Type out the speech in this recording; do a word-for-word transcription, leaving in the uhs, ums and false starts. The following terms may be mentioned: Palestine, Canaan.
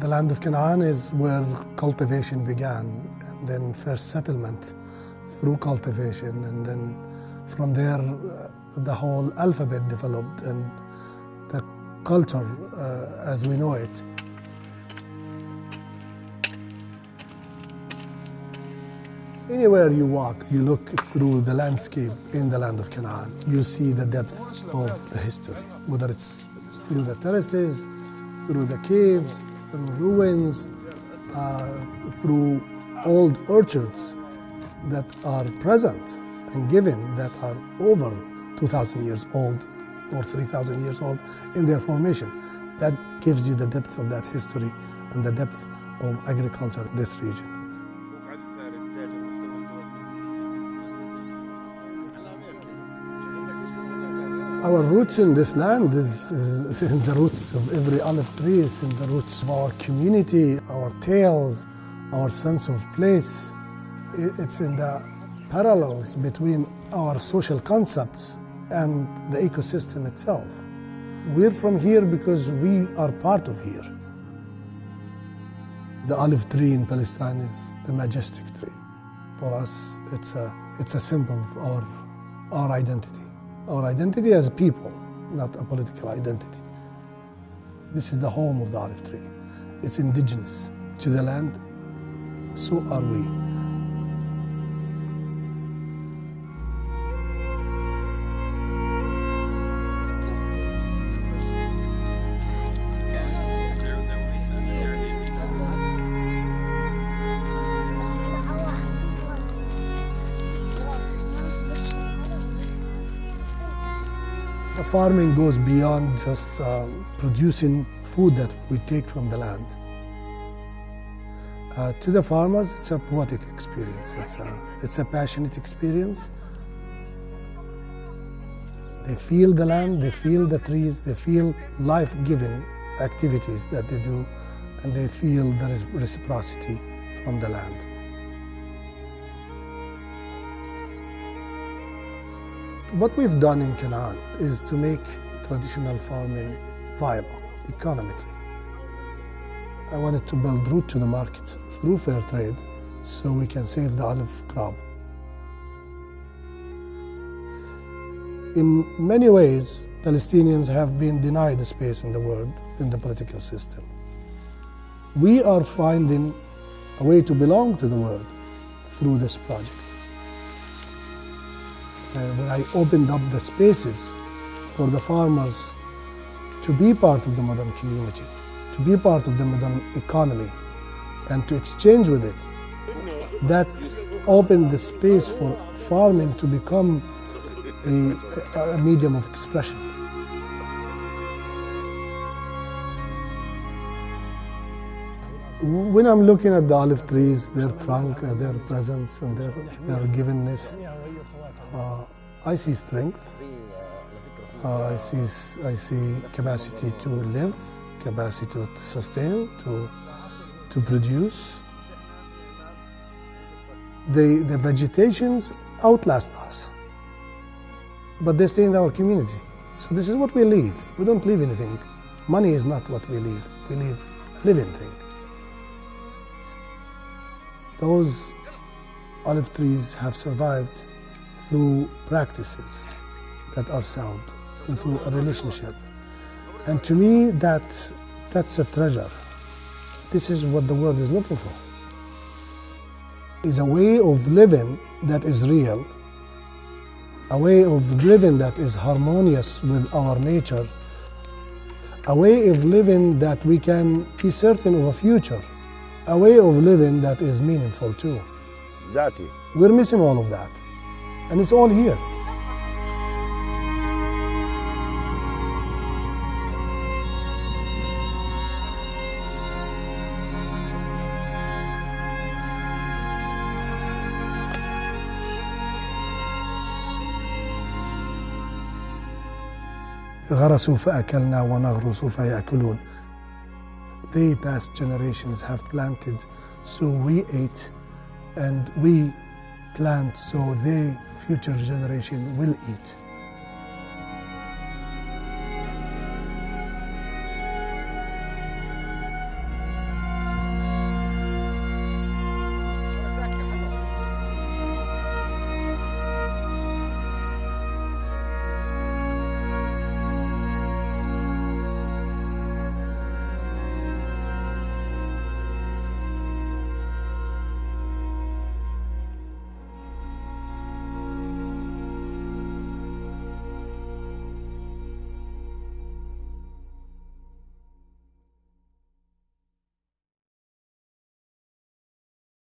The land of Canaan is where cultivation began, and then first settlement through cultivation, and then from there uh, the whole alphabet developed and the culture uh, as we know it. Anywhere you walk, you look through the landscape in the land of Canaan, you see the depth of the history, whether it's through the terraces, through the caves, through ruins, uh, through old orchards that are present and given that are over two thousand years old or three thousand years old in their formation. That gives you the depth of that history and the depth of agriculture in this region. Our roots in this land is, is in the roots of every olive tree, it's in the roots of our community, our tales, our sense of place. It's in the parallels between our social concepts and the ecosystem itself. We're from here because we are part of here. The olive tree in Palestine is the majestic tree. For us, it's a, it's a symbol of our, our identity. Our identity as a people, not a political identity. This is the home of the olive tree. It's indigenous to the land. So are we. Farming goes beyond just uh, producing food that we take from the land. Uh, to the farmers, it's a poetic experience. It's a, it's a passionate experience. They feel the land, they feel the trees, they feel life-giving activities that they do, and they feel the reciprocity from the land. What we've done in Canaan is to make traditional farming viable economically. I wanted to build route to the market through fair trade so we can save the olive crop. In many ways, Palestinians have been denied a space in the world, in the political system. We are finding a way to belong to the world through this project. Uh, when I opened up the spaces for the farmers to be part of the modern community, to be part of the modern economy, and to exchange with it, that opened the space for farming to become a, a medium of expression. When I'm looking at the olive trees, their trunk, their presence, and their, their givenness, Uh, I see strength, uh, I, see, I see capacity to live, capacity to sustain, to, to produce. The, the vegetations outlast us, but they stay in our community. So this is what we leave. We don't leave anything. Money is not what we leave. We leave a living thing. Those olive trees have survived through practices that are sound and through a relationship. And to me, that, that's a treasure. This is what the world is looking for. It's a way of living that is real, a way of living that is harmonious with our nature, a way of living that we can be certain of a future, a way of living that is meaningful too. Exactly. We're missing all of that. And it's all here. غرسوا فأكلنا ونغرس فيأكلون. They, past generations, have planted, so we ate, and we plant so they future generation will eat.